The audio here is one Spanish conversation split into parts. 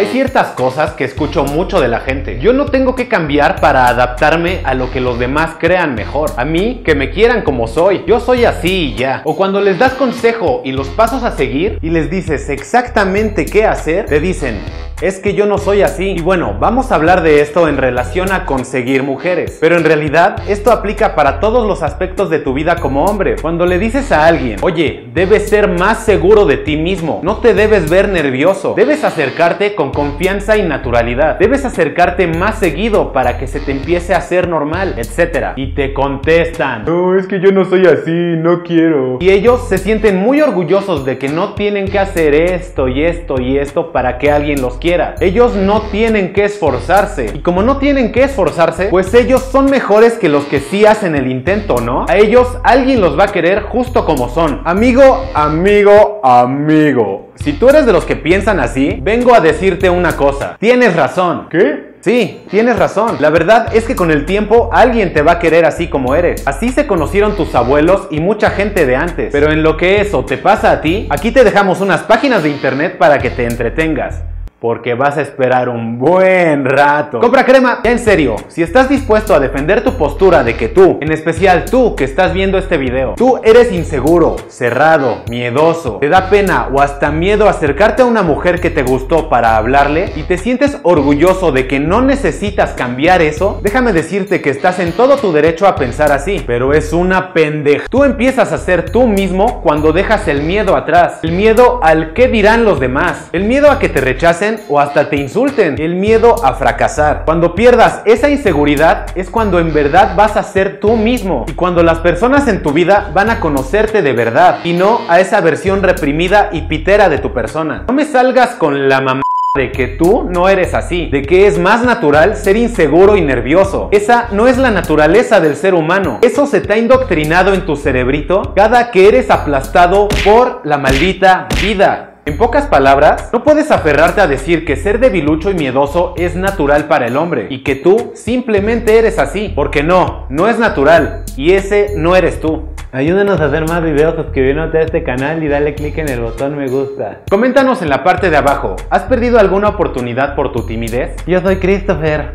Hay ciertas cosas que escucho mucho de la gente. Yo no tengo que cambiar para adaptarme a lo que los demás crean mejor. A mí, que me quieran como soy. Yo soy así y ya. O cuando les das consejo y los pasos a seguir y les dices exactamente qué hacer, te dicen: es que yo no soy así. Y bueno, vamos a hablar de esto en relación a conseguir mujeres. Pero en realidad, esto aplica para todos los aspectos de tu vida como hombre. Cuando le dices a alguien: oye, debes ser más seguro de ti mismo, no te debes ver nervioso, debes acercarte con confianza y naturalidad, debes acercarte más seguido para que se te empiece a hacer normal, etc. Y te contestan: no, es que yo no soy así, no quiero. Y ellos se sienten muy orgullosos de que no tienen que hacer esto y esto y esto para que alguien los quiera. Ellos no tienen que esforzarse. Y como no tienen que esforzarse, pues ellos son mejores que los que sí hacen el intento, ¿no? A ellos alguien los va a querer justo como son. Amigo, amigo, amigo, si tú eres de los que piensan así, vengo a decirte una cosa: tienes razón. ¿Qué? Sí, tienes razón. La verdad es que con el tiempo alguien te va a querer así como eres. Así se conocieron tus abuelos y mucha gente de antes. Pero en lo que eso te pasa a ti, aquí te dejamos unas páginas de internet para que te entretengas, porque vas a esperar un buen rato. Compra crema. Ya en serio, si estás dispuesto a defender tu postura de que tú, en especial tú que estás viendo este video, tú eres inseguro, cerrado, miedoso, te da pena o hasta miedo acercarte a una mujer que te gustó para hablarle y te sientes orgulloso de que no necesitas cambiar eso, déjame decirte que estás en todo tu derecho a pensar así, pero es una pendeja. Tú empiezas a ser tú mismo cuando dejas el miedo atrás, el miedo al qué dirán los demás, el miedo a que te rechacen o hasta te insulten, el miedo a fracasar. Cuando pierdas esa inseguridad es cuando en verdad vas a ser tú mismo y cuando las personas en tu vida van a conocerte de verdad y no a esa versión reprimida y pitera de tu persona. No me salgas con la mamá de que tú no eres así, de que es más natural ser inseguro y nervioso. Esa no es la naturaleza del ser humano. Eso se te ha indoctrinado en tu cerebrito cada que eres aplastado por la maldita vida. En pocas palabras, no puedes aferrarte a decir que ser debilucho y miedoso es natural para el hombre y que tú simplemente eres así, porque no es natural y ese no eres tú. Ayúdanos a hacer más videos suscribiéndote a este canal y dale click en el botón me gusta. Coméntanos en la parte de abajo, ¿has perdido alguna oportunidad por tu timidez? Yo soy Christopher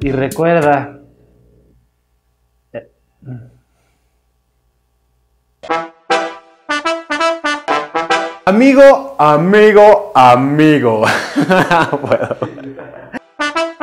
y recuerda... Amigo, amigo, amigo. Bueno.